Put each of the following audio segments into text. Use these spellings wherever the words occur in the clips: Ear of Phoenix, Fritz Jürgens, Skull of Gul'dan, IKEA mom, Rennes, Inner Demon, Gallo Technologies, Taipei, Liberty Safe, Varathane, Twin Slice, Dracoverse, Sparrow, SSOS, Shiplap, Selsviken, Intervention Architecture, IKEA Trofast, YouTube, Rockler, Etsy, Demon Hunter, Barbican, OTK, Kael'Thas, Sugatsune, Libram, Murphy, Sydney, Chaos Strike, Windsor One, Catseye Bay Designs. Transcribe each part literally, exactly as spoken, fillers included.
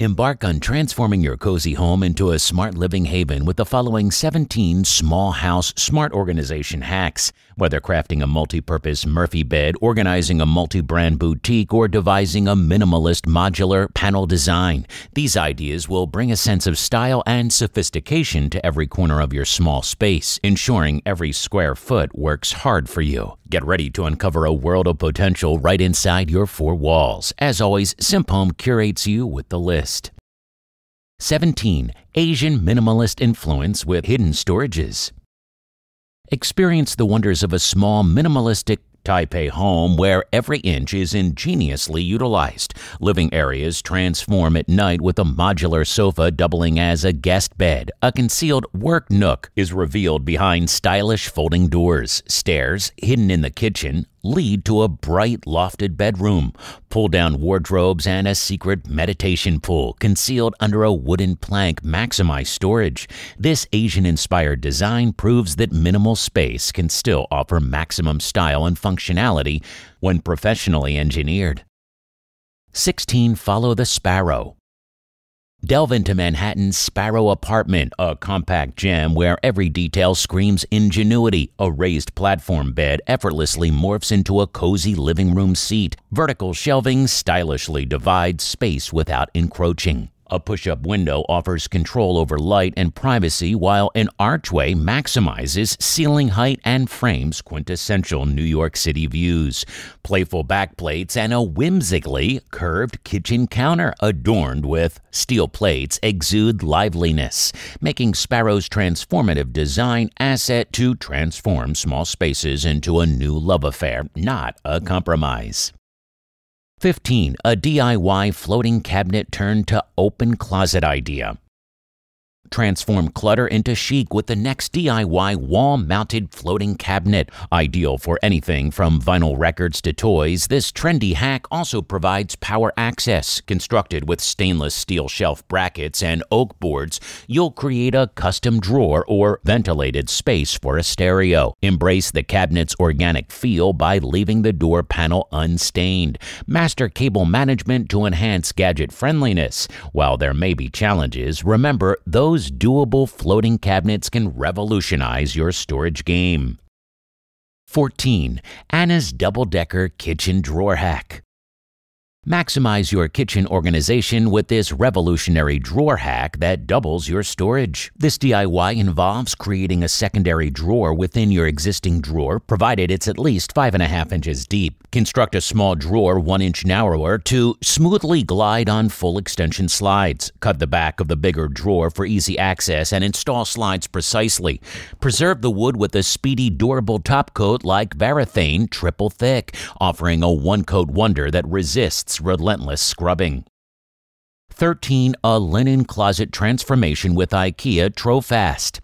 Embark on transforming your cozy home into a smart living haven with the following seventeen small house smart organization hacks. Whether crafting a multi-purpose Murphy bed, organizing a multi-brand boutique, or devising a minimalist modular panel design, these ideas will bring a sense of style and sophistication to every corner of your small space, ensuring every square foot works hard for you. Get ready to uncover a world of potential right inside your four walls. As always, Simphome curates you with the list. seventeen. Asian minimalist influence with hidden storages. Experience the wonders of a small minimalistic Taipei home where every inch is ingeniously utilized. Living areas transform at night with a modular sofa doubling as a guest bed. A concealed work nook is revealed behind stylish folding doors. Stairs, hidden in the kitchen, lead to a bright lofted bedroom. Pull-down wardrobes and a secret meditation pool concealed under a wooden plank maximize storage. This Asian-inspired design proves that minimal space can still offer maximum style and functionality when professionally engineered. sixteen. Follow the Sparrow. Delve into Manhattan's Sparrow apartment, a compact gem where every detail screams ingenuity. A raised platform bed effortlessly morphs into a cozy living room seat. Vertical shelving stylishly divides space without encroaching. A push-up window offers control over light and privacy, while an archway maximizes ceiling height and frames quintessential New York City views. Playful backplates and a whimsically curved kitchen counter adorned with steel plates exude liveliness, making Sparrow's transformative design asset to transform small spaces into a new love affair, not a compromise. fifteen. A D I Y floating cabinet turned to open closet idea. Transform clutter into chic with the next D I Y wall-mounted floating cabinet. Ideal for anything from vinyl records to toys, this trendy hack also provides power access. Constructed with stainless steel shelf brackets and oak boards, you'll create a custom drawer or ventilated space for a stereo. Embrace the cabinet's organic feel by leaving the door panel unstained. Master cable management to enhance gadget friendliness. While there may be challenges, remember those Those doable floating cabinets can revolutionize your storage game. fourteen. Anna's double-decker kitchen drawer hack. Maximize your kitchen organization with this revolutionary drawer hack that doubles your storage. This D I Y involves creating a secondary drawer within your existing drawer, provided it's at least five and a half inches deep. Construct a small drawer one inch narrower to smoothly glide on full extension slides. Cut the back of the bigger drawer for easy access and install slides precisely. Preserve the wood with a speedy, durable top coat like Varathane Triple Thick, offering a one-coat wonder that resists relentless scrubbing. thirteen. A linen closet transformation with IKEA Trofast.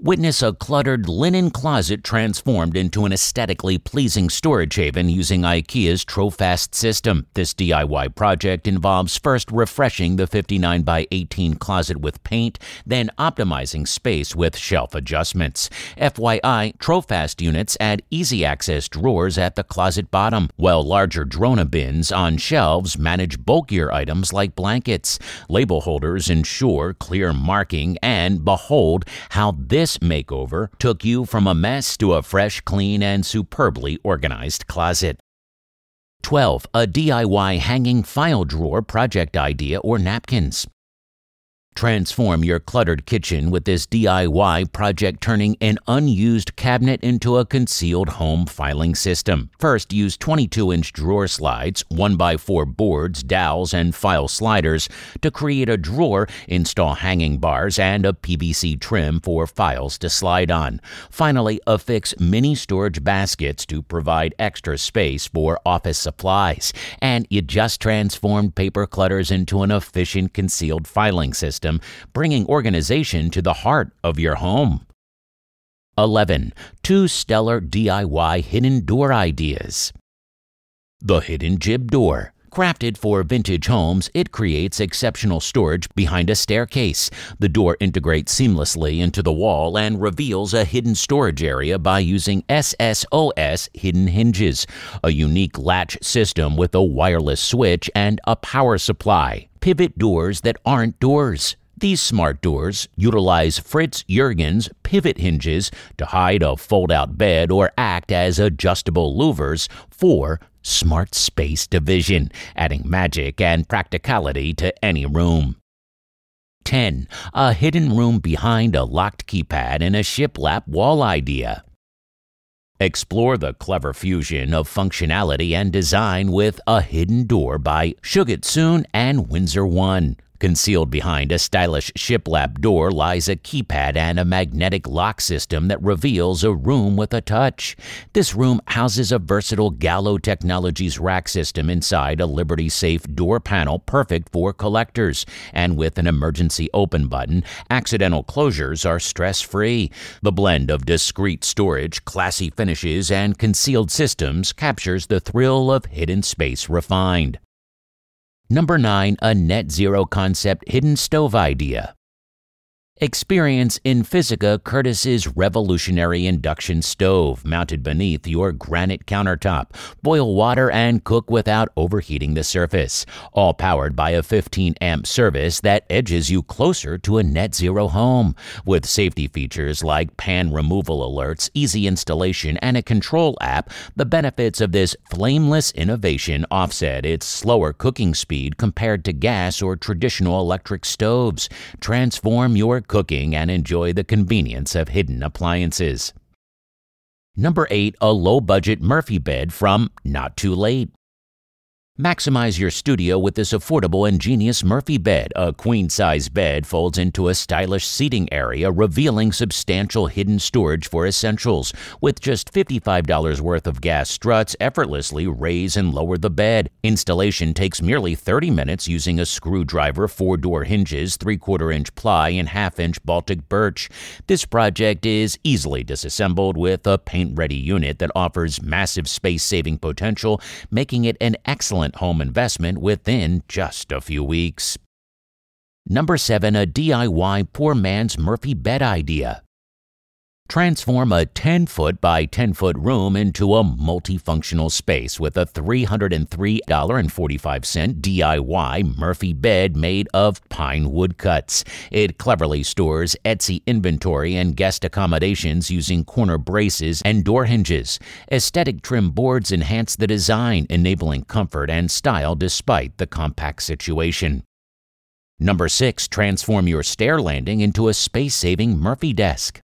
Witness a cluttered linen closet transformed into an aesthetically pleasing storage haven using IKEA's Trofast system. This D I Y project involves first refreshing the fifty-nine by eighteen closet with paint, then optimizing space with shelf adjustments. F Y I, Trofast units add easy access drawers at the closet bottom, while larger Drona bins on shelves manage bulkier items like blankets. Label holders ensure clear marking, and behold how this makeover took you from a mess to a fresh, clean, and superbly organized closet. twelve. A D I Y hanging file drawer project idea or napkins. Transform your cluttered kitchen with this D I Y project, turning an unused cabinet into a concealed home filing system. First, use twenty-two inch drawer slides, one by four boards, dowels, and file sliders to create a drawer. Install hanging bars and a P V C trim for files to slide on. Finally, affix mini storage baskets to provide extra space for office supplies. And you just transformed paper clutters into an efficient concealed filing system, bringing organization to the heart of your home. eleven. Two stellar D I Y hidden door ideas. The hidden jib door. Crafted for vintage homes, it creates exceptional storage behind a staircase. The door integrates seamlessly into the wall and reveals a hidden storage area by using S S O S hidden hinges, a unique latch system with a wireless switch and a power supply. Pivot doors that aren't doors. These smart doors utilize Fritz Jürgens pivot hinges to hide a fold-out bed or act as adjustable louvers for smart space division, adding magic and practicality to any room. ten. A hidden room behind a locked keypad and a shiplap wall idea. Explore the clever fusion of functionality and design with A Hidden Door by Sugatsune and Windsor One. Concealed behind a stylish shiplap door lies a keypad and a magnetic lock system that reveals a room with a touch. This room houses a versatile Gallo Technologies rack system inside a Liberty Safe door panel, perfect for collectors. And with an emergency open button, accidental closures are stress-free. The blend of discreet storage, classy finishes, and concealed systems captures the thrill of hidden space refined. Number nine, a net-zero concept hidden stove idea. Experience Infisica Curtis's revolutionary induction stove mounted beneath your granite countertop. Boil water and cook without overheating the surface, all powered by a fifteen amp service that edges you closer to a net-zero home. With safety features like pan removal alerts, easy installation, and a control app, the benefits of this flameless innovation offset its slower cooking speed compared to gas or traditional electric stoves. Transform your cooking and enjoy the convenience of hidden appliances. Number eight, a low-budget Murphy bed from Not to late. Maximize your studio with this affordable, ingenious Murphy bed. A queen-size bed folds into a stylish seating area, revealing substantial hidden storage for essentials. With just fifty-five dollars worth of gas struts, effortlessly raise and lower the bed. Installation takes merely thirty minutes using a screwdriver, four-door hinges, three-quarter inch ply, and half-inch Baltic birch. This project is easily disassembled with a paint-ready unit that offers massive space-saving potential, making it an excellent home investment within just a few weeks. Number seven, a D I Y poor man's Murphy bed idea. Transform a ten foot by ten foot room into a multifunctional space with a three hundred three dollars and forty-five cents D I Y Murphy bed made of pine wood cuts. It cleverly stores Etsy inventory and guest accommodations using corner braces and door hinges. Aesthetic trim boards enhance the design, enabling comfort and style despite the compact situation. Number six, transform your stair landing into a space-saving Murphy desk.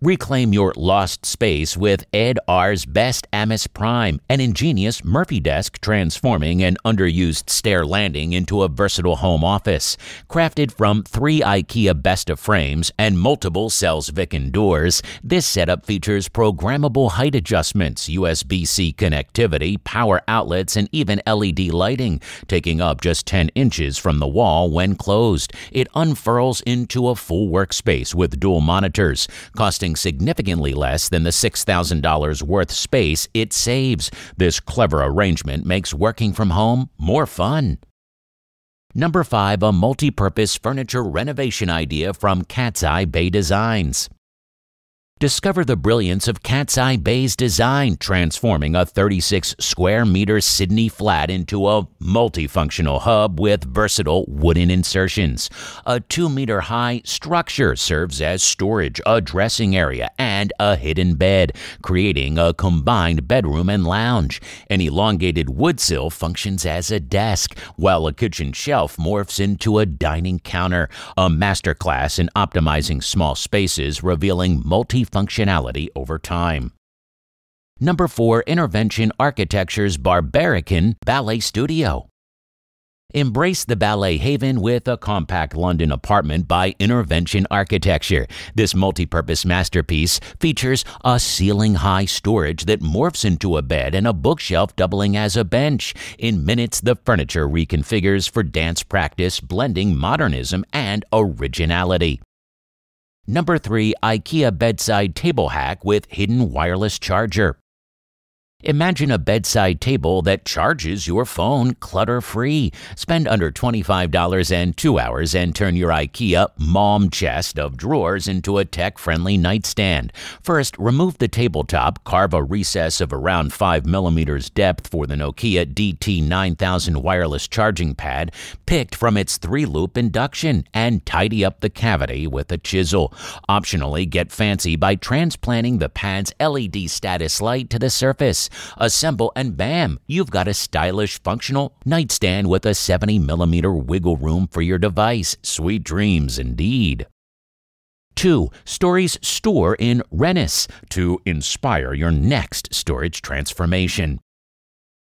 Reclaim your lost space with Ed R's Best Amos Prime, an ingenious Murphy desk transforming an underused stair landing into a versatile home office. Crafted from three IKEA Besta frames and multiple Selsviken doors, this setup features programmable height adjustments, U S B C connectivity, power outlets, and even L E D lighting, taking up just ten inches from the wall when closed. It unfurls into a full workspace with dual monitors, costing significantly less than the six thousand dollars worth space it saves. This clever arrangement makes working from home more fun. Number five, a multi-purpose furniture renovation idea from Catseye Bay Designs. Discover the brilliance of Catseye Bay's design, transforming a thirty-six square meter Sydney flat into a multifunctional hub with versatile wooden insertions. A two meter high structure serves as storage, a dressing area, and a hidden bed, creating a combined bedroom and lounge. An elongated wood sill functions as a desk, while a kitchen shelf morphs into a dining counter. A masterclass in optimizing small spaces, revealing multi functionality over time. Number four, Intervention Architecture's Barbarican Ballet Studio. Embrace the ballet haven with a compact London apartment by Intervention Architecture. This multi-purpose masterpiece features a ceiling-high storage that morphs into a bed and a bookshelf doubling as a bench. In minutes, the furniture reconfigures for dance practice, blending modernism and originality. Number three, IKEA bedside table hack with hidden wireless charger. Imagine a bedside table that charges your phone clutter-free. Spend under twenty-five dollars and two hours and turn your IKEA mom chest of drawers into a tech-friendly nightstand. First, remove the tabletop, carve a recess of around five millimeters depth for the Nokia D T nine thousand wireless charging pad, picked from its three-loop induction, and tidy up the cavity with a chisel. Optionally, get fancy by transplanting the pad's L E D status light to the surface. Assemble and bam, you've got a stylish, functional nightstand with a seventy millimeter wiggle room for your device. Sweet dreams indeed. two. Stories store in Rennes to inspire your next storage transformation.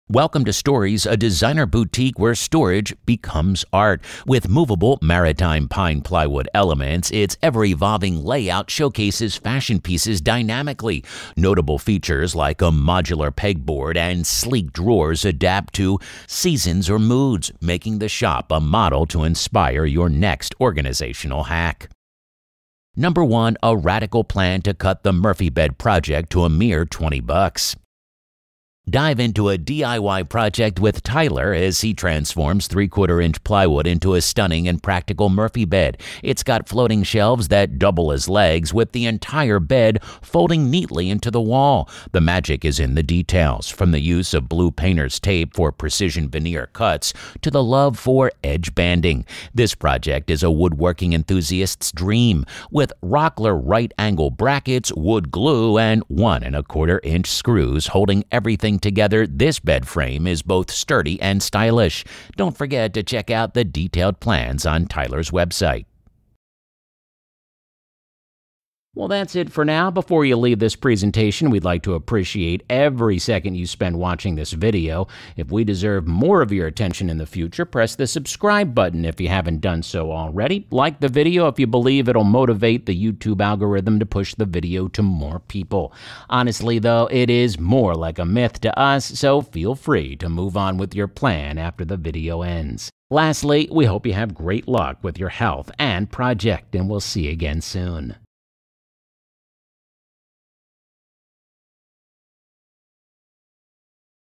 Welcome to Stories, a designer boutique where storage becomes art. With movable maritime pine plywood elements, its ever-evolving layout showcases fashion pieces dynamically. Notable features like a modular pegboard and sleek drawers adapt to seasons or moods, making the shop a model to inspire your next organizational hack. Number one, a radical plan to cut the Murphy bed project to a mere twenty bucks. Dive into a D I Y project with Tyler as he transforms three-quarter inch plywood into a stunning and practical Murphy bed. It's got floating shelves that double as legs, with the entire bed folding neatly into the wall. The magic is in the details, from the use of blue painter's tape for precision veneer cuts to the love for edge banding. This project is a woodworking enthusiast's dream, with Rockler right-angle brackets, wood glue, and one and a quarter inch screws holding everything together. This bed frame is both sturdy and stylish. Don't forget to check out the detailed plans on Tyler's website. Well, that's it for now. Before you leave this presentation, we'd like to appreciate every second you spend watching this video. If we deserve more of your attention in the future, press the subscribe button if you haven't done so already. Like the video if you believe it'll motivate the YouTube algorithm to push the video to more people. Honestly, though, it is more like a myth to us, so feel free to move on with your plan after the video ends. Lastly, we hope you have great luck with your health and project, and we'll see you again soon.